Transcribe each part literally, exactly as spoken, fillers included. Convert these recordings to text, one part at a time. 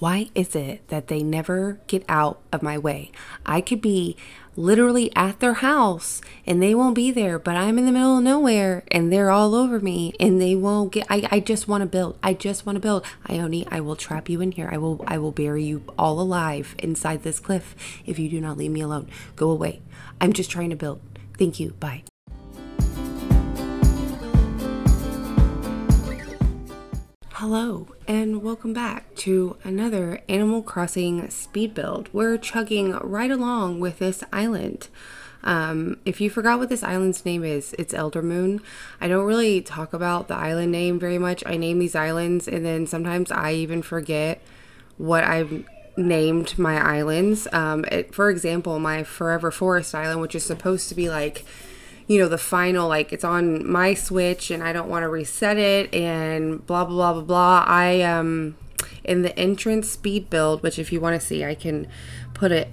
Why is it that they never get out of my way? I could be literally at their house and they won't be there, but I'm in the middle of nowhere and they're all over me and they won't get, I, I just want to build. I just want to build. Ione, I will trap you in here. I will, I will bury you all alive inside this cliff if you do not leave me alone. Go away. I'm just trying to build. Thank you. Bye. Hello and welcome back to another Animal Crossing speed build. We're chugging right along with this island. Um, if you forgot what this island's name is, it's Eldermoon. I don't really talk about the island name very much. I name these islands and then sometimes I even forget what I've named my islands. Um, it, for example, my Forever Forest island, which is supposed to be like, you know, the final, like, it's on my Switch and I don't want to reset it and blah, blah, blah, blah, blah. I, um, in the entrance speed build, which if you want to see, I can put it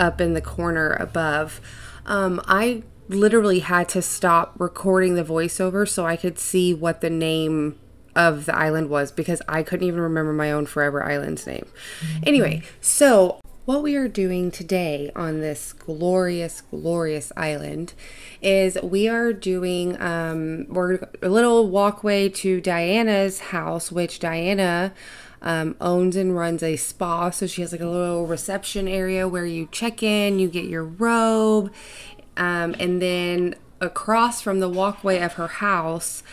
up in the corner above. Um, I literally had to stop recording the voiceover so I could see what the name of the island was because I couldn't even remember my own Forever Island's name. Mm-hmm. Anyway, so what we are doing today on this glorious, glorious island is we are doing um, we're a little walkway to Diana's house, which Diana um, owns and runs a spa. So she has like a little reception area where you check in, you get your robe, um, and then across from the walkway of her house,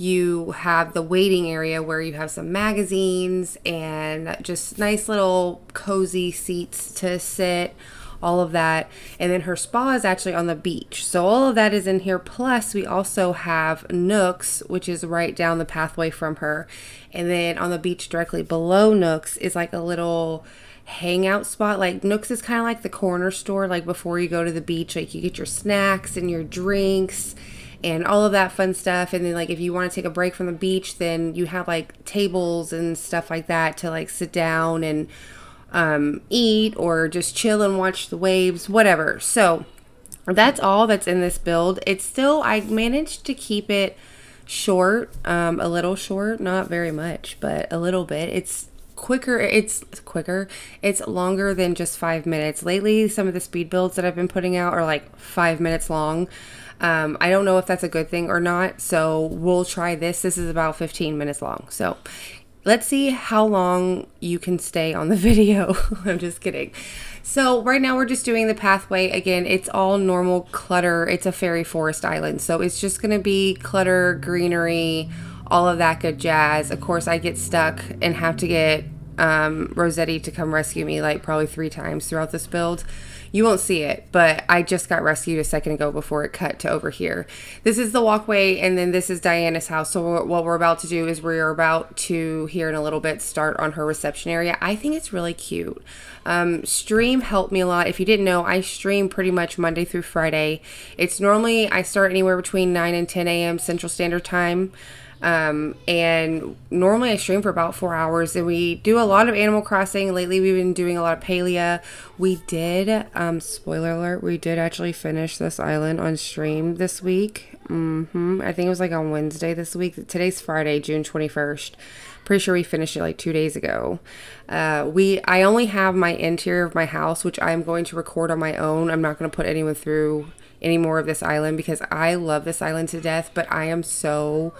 you have the waiting area where you have some magazines and just nice little cozy seats to sit, all of that. And then her spa is actually on the beach. So all of that is in here. Plus we also have Nooks, which is right down the pathway from her. And then on the beach directly below Nooks is like a little hangout spot. Like Nooks is kind of like the corner store, like before you go to the beach, like you get your snacks and your drinks and all of that fun stuff. And then like if you want to take a break from the beach, then you have like tables and stuff like that to like sit down and um, eat or just chill and watch the waves, whatever. So that's all that's in this build. It's still, I managed to keep it short, um, a little short, not very much, but a little bit. It's quicker, it's quicker, it's longer than just five minutes. Lately, some of the speed builds that I've been putting out are like five minutes long. Um, I don't know if that's a good thing or not, so we'll try this. This is about fifteen minutes long. So let's see how long you can stay on the video. I'm just kidding. So right now we're just doing the pathway. Again, it's all normal clutter. It's a fairy forest island. So it's just going to be clutter, greenery, all of that good jazz. Of course, I get stuck and have to get um, Rosetti to come rescue me like probably three times throughout this build. You won't see it, but I just got rescued a second ago before it cut to over here. This is the walkway, and then this is Diana's house. So what we're about to do is we're about to, here in a little bit, start on her reception area. I think it's really cute. Um, stream helped me a lot. If you didn't know, I stream pretty much Monday through Friday. It's normally, I start anywhere between nine and ten A M Central Standard Time. Um, and normally I stream for about four hours and we do a lot of Animal Crossing. Lately we've been doing a lot of Palia. We did, um, spoiler alert, we did actually finish this island on stream this week. Mm-hmm. I think it was like on Wednesday this week. Today's Friday, June twenty-first. Pretty sure we finished it like two days ago. Uh, we, I only have my interior of my house, which I'm going to record on my own. I'm not going to put anyone through any more of this island because I love this island to death, but I am so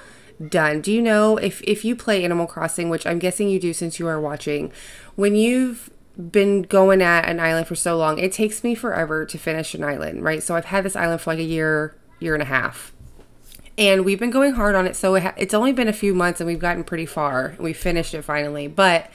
done. Do you know if, if you play Animal Crossing, which I'm guessing you do since you are watching, when you've been going at an island for so long, it takes me forever to finish an island, right? So I've had this island for like a year, year and a half. And we've been going hard on it. So it ha it's only been a few months and we've gotten pretty far. We finished it finally, but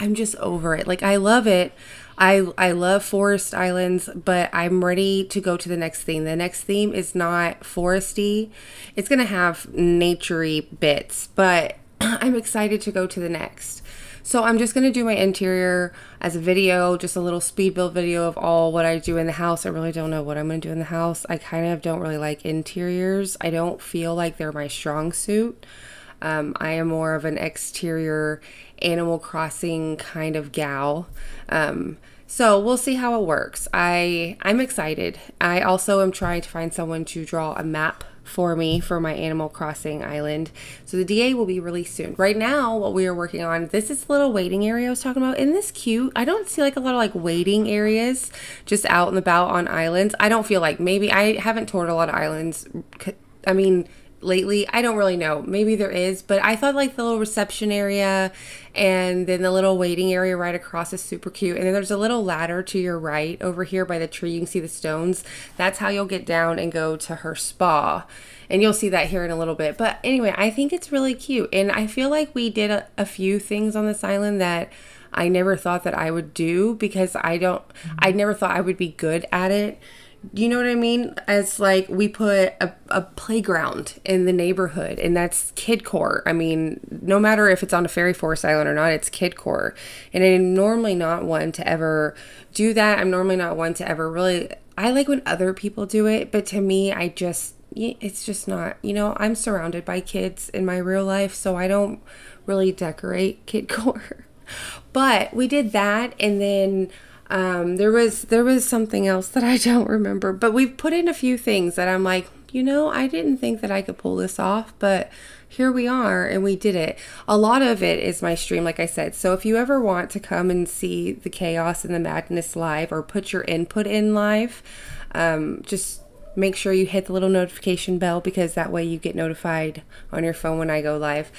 I'm just over it. Like I love it. I, I love forest islands, but I'm ready to go to the next theme. The next theme is not foresty. It's going to have naturey bits, but I'm excited to go to the next. So I'm just going to do my interior as a video, just a little speed build video of all what I do in the house. I really don't know what I'm going to do in the house. I kind of don't really like interiors. I don't feel like they're my strong suit. Um, I am more of an exterior Animal Crossing kind of gal. Um, so we'll see how it works. I, I'm excited. I also am trying to find someone to draw a map for me for my Animal Crossing island. So the D A will be released soon. Right now, what we are working on, this is the little waiting area I was talking about. Isn't this cute? I don't see like a lot of like waiting areas just out and about on islands. I don't feel like, maybe I haven't toured a lot of islands. I mean, lately, I don't really know. Maybe there is, but I thought like the little reception area and then the little waiting area right across is super cute. And then there's a little ladder to your right over here by the tree. You can see the stones. That's how you'll get down and go to her spa. And you'll see that here in a little bit. But anyway, I think it's really cute. And I feel like we did a, a few things on this island that I never thought that I would do, because I don't, I never thought I would be good at it. You know what I mean? As like, we put a, a playground in the neighborhood, and that's kid core. I mean, no matter if it's on a Fairy Forest island or not, it's kid core. And I'm normally not one to ever do that. I'm normally not one to ever really, I like when other people do it, but to me, I just, it's just not, you know, I'm surrounded by kids in my real life, so I don't really decorate kid core. But we did that, and then Um, there was, there was something else that I don't remember, but we've put in a few things that I'm like, you know, I didn't think that I could pull this off, but here we are, and we did it. A lot of it is my stream, like I said. So if you ever want to come and see the chaos and the madness live, or put your input in live, um, just make sure you hit the little notification bell, because that way you get notified on your phone when I go live.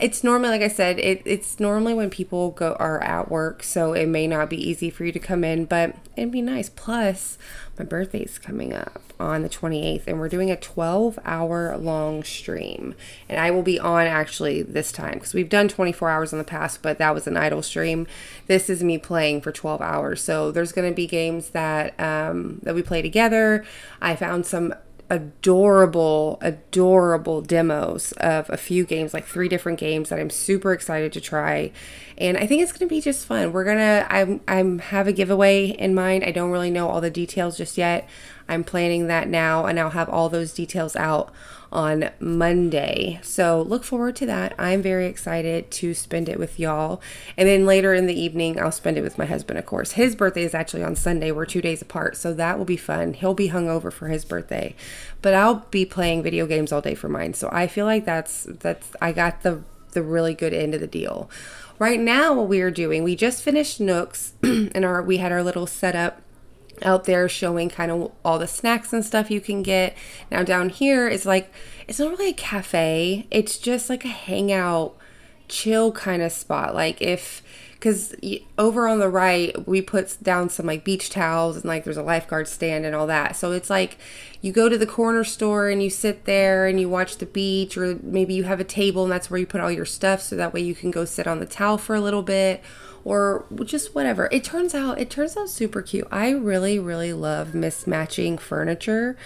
It's normally, like I said, it, it's normally when people go are at work, so it may not be easy for you to come in, but it'd be nice. Plus, my birthday's coming up on the twenty-eighth, and we're doing a twelve hour long stream. And I will be on actually this time, because we've done twenty-four hours in the past, but that was an idle stream. This is me playing for twelve hours. So there's going to be games that, um, that we play together. I found some adorable, adorable demos of a few games, like three different games that I'm super excited to try. And I think it's going to be just fun. We're going to, I'm, I'm have a giveaway in mind. I don't really know all the details just yet. I'm planning that now, and I'll have all those details out on Monday. So look forward to that. I'm very excited to spend it with y'all. And then later in the evening, I'll spend it with my husband, of course. His birthday is actually on Sunday. We're two days apart, so that will be fun. He'll be hungover for his birthday, but I'll be playing video games all day for mine. So I feel like that's, that's, I got the, the really good end of the deal. Right now, what we are doing, we just finished Nooks, and our, we had our little setup out there showing kind of all the snacks and stuff you can get. Now down here is like, it's not really a cafe. It's just like a hangout, chill kind of spot. Like if, because over on the right, we put down some like beach towels, and like there's a lifeguard stand and all that. So it's like you go to the corner store and you sit there and you watch the beach, or maybe you have a table and that's where you put all your stuff, so that way you can go sit on the towel for a little bit, or just whatever. It turns out, it turns out super cute. I really, really love mismatching furniture.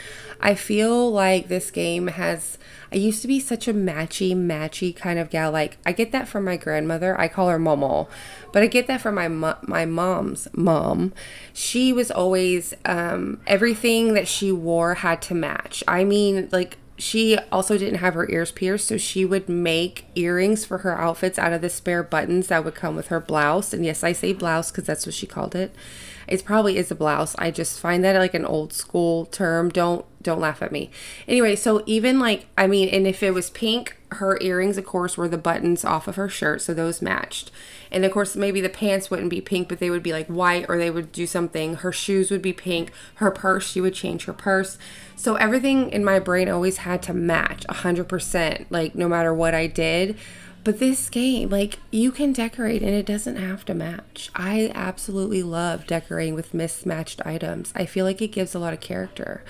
I feel like this game has, I used to be such a matchy, matchy kind of gal. Like I get that from my grandmother. I call her Momo, but I get that from my mo my mom's mom. She was always, um, everything that she wore had to match. I mean, like, she also didn't have her ears pierced, so she would make earrings for her outfits out of the spare buttons that would come with her blouse. And yes, I say blouse because that's what she called it. It probably is a blouse. I just find that like an old school term. Don't don't laugh at me. Anyway, so even like, I mean, and if it was pink, her earrings, of course, were the buttons off of her shirt, so those matched. And of course, maybe the pants wouldn't be pink, but they would be like white, or they would do something. Her shoes would be pink. Her purse, she would change her purse. So everything in my brain always had to match one hundred percent, like no matter what I did. But this game, like you can decorate and it doesn't have to match. I absolutely love decorating with mismatched items. I feel like it gives a lot of character.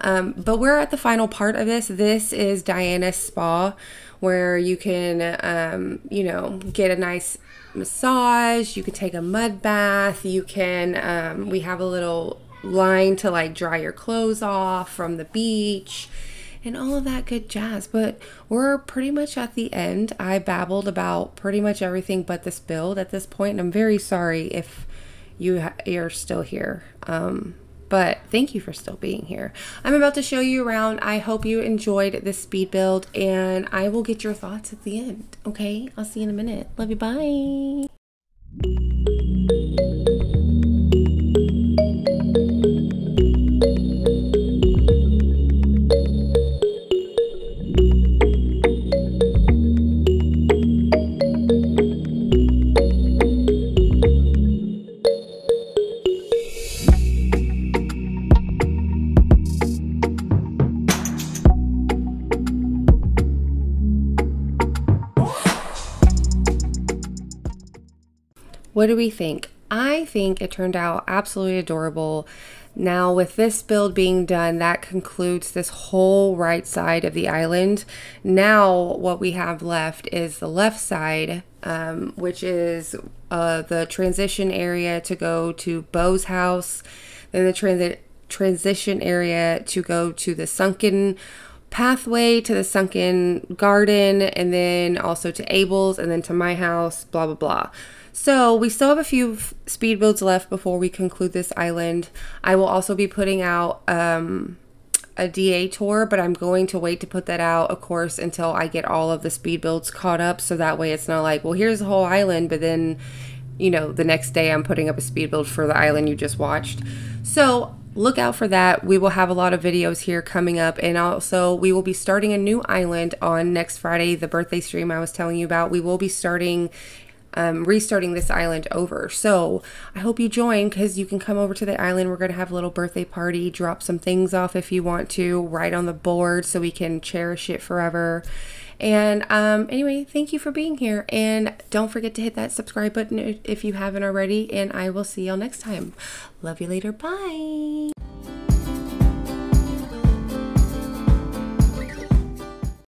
Um, but we're at the final part of this. This is Diana's spa, where you can, um, you know, get a nice massage. You can take a mud bath. You can, um, we have a little line to like dry your clothes off from the beach, and all of that good jazz. But we're pretty much at the end. I babbled about pretty much everything but this build at this point, and I'm very sorry if you ha you're still here. Um, but thank you for still being here. I'm about to show you around. I hope you enjoyed this speed build, and I will get your thoughts at the end. Okay, I'll see you in a minute. Love you, bye. What do we think? I think it turned out absolutely adorable. Now with this build being done, that concludes this whole right side of the island. Now what we have left is the left side, um, which is uh, the transition area to go to Beau's house, then the transit transition area to go to the sunken pathway, to the sunken garden, and then also to Abel's, and then to my house, blah, blah, blah. So we still have a few speed builds left before we conclude this island. I will also be putting out um, a D A tour, but I'm going to wait to put that out, of course, until I get all of the speed builds caught up. So that way it's not like, well, here's the whole island, but then, you know, the next day I'm putting up a speed build for the island you just watched. So look out for that. We will have a lot of videos here coming up, and also we will be starting a new island on next Friday, the birthday stream I was telling you about. We will be starting... Um, restarting this island over. So I hope you join, because you can come over to the island. We're going to have a little birthday party, drop some things off if you want to, right on the board so we can cherish it forever. And um, anyway, thank you for being here, and don't forget to hit that subscribe button if you haven't already, and I will see y'all next time. Love you later. Bye.